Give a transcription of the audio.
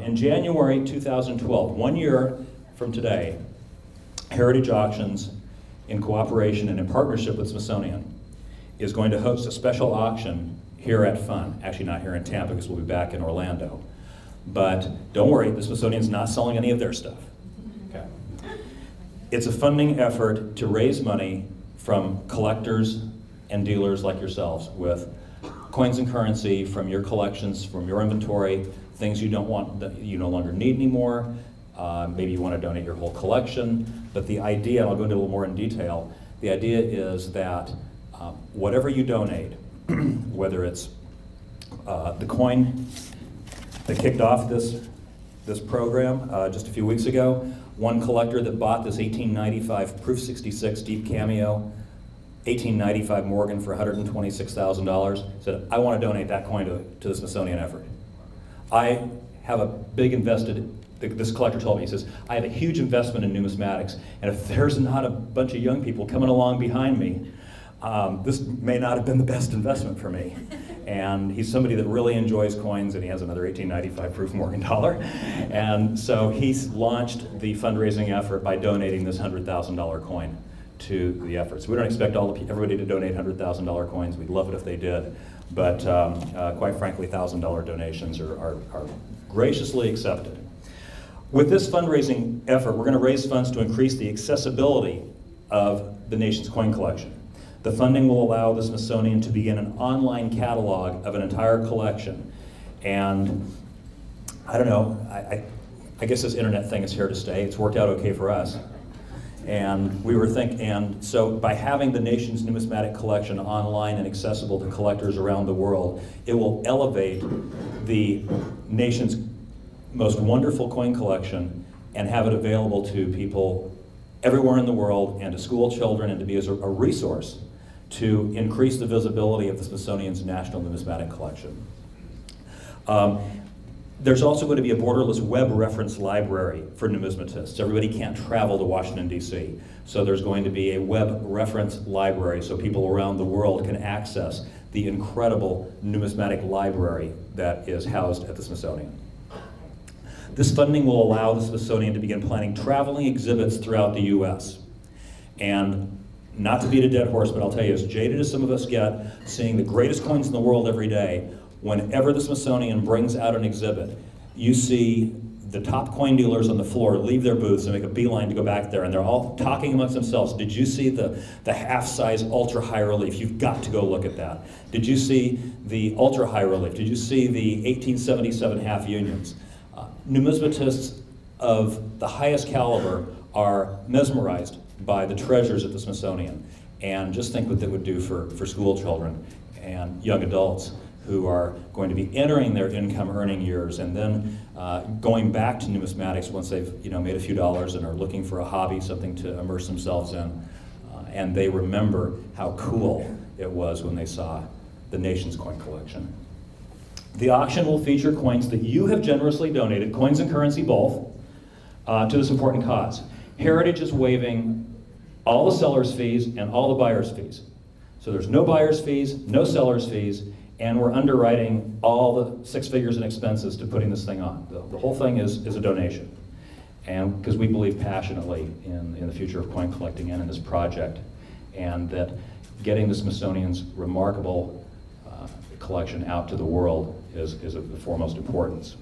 In January 2012, 1 year from today, Heritage Auctions, in cooperation and in partnership with Smithsonian, is going to host a special auction here at FUN. Actually not here in Tampa, because we'll be back in Orlando. But don't worry, the Smithsonian's not selling any of their stuff. Okay. It's a funding effort to raise money from collectors and dealers like yourselves with coins and currency from your collections, from your inventory, things you don't want, that you no longer need anymore. Maybe you want to donate your whole collection. But the idea, and I'll go into a little more in detail, the idea is that whatever you donate, whether it's the coin that kicked off this program just a few weeks ago, one collector that bought this 1895 Proof 66 Deep Cameo, 1895 Morgan for $126,000, said, I want to donate that coin to the Smithsonian effort. I have a big invested, this collector told me, he says, I have a huge investment in numismatics, and if there's not a bunch of young people coming along behind me, this may not have been the best investment for me. And he's somebody that really enjoys coins, and he has another 1895 proof Morgan dollar. And so he's launched the fundraising effort by donating this $100,000 coin to the effort. So we don't expect everybody to donate $100,000 coins. We'd love it if they did. But quite frankly, $1,000 donations are graciously accepted. With this fundraising effort, we're going to raise funds to increase the accessibility of the nation's coin collection. The funding will allow the Smithsonian to begin an online catalog of an entire collection. And I don't know, I guess this internet thing is here to stay. It's worked out okay for us. And we were thinking, and so by having the nation's numismatic collection online and accessible to collectors around the world, it will elevate the nation's most wonderful coin collection and have it available to people everywhere in the world and to school children, and to be as a resource to increase the visibility of the Smithsonian's National Numismatic Collection. There's also going to be a borderless web reference library for numismatists. Everybody can't travel to Washington, D.C., so there's going to be a web reference library so people around the world can access the incredible numismatic library that is housed at the Smithsonian. This funding will allow the Smithsonian to begin planning traveling exhibits throughout the U.S. And not to beat a dead horse, but I'll tell you, as jaded as some of us get, seeing the greatest coins in the world every day, whenever the Smithsonian brings out an exhibit, you see the top coin dealers on the floor leave their booths and make a beeline to go back there, and they're all talking amongst themselves. Did you see the half-size ultra-high relief? You've got to go look at that. Did you see the ultra-high relief? Did you see the 1877 half-unions? Numismatists of the highest caliber are mesmerized by the treasures at the Smithsonian, and just think what that would do for school children and young adults who are going to be entering their income earning years and then going back to numismatics once they've made a few dollars and are looking for a hobby, something to immerse themselves in, and they remember how cool it was when they saw the nation's coin collection. The auction will feature coins that you have generously donated, coins and currency both, to this important cause. Heritage is waiving all the seller's fees and all the buyer's fees. So there's no buyer's fees, no seller's fees, and we're underwriting all the six figures in expenses to putting this thing on. The whole thing is a donation. And because we believe passionately in the future of coin collecting and in this project, and that getting the Smithsonian's remarkable collection out to the world is of the foremost importance.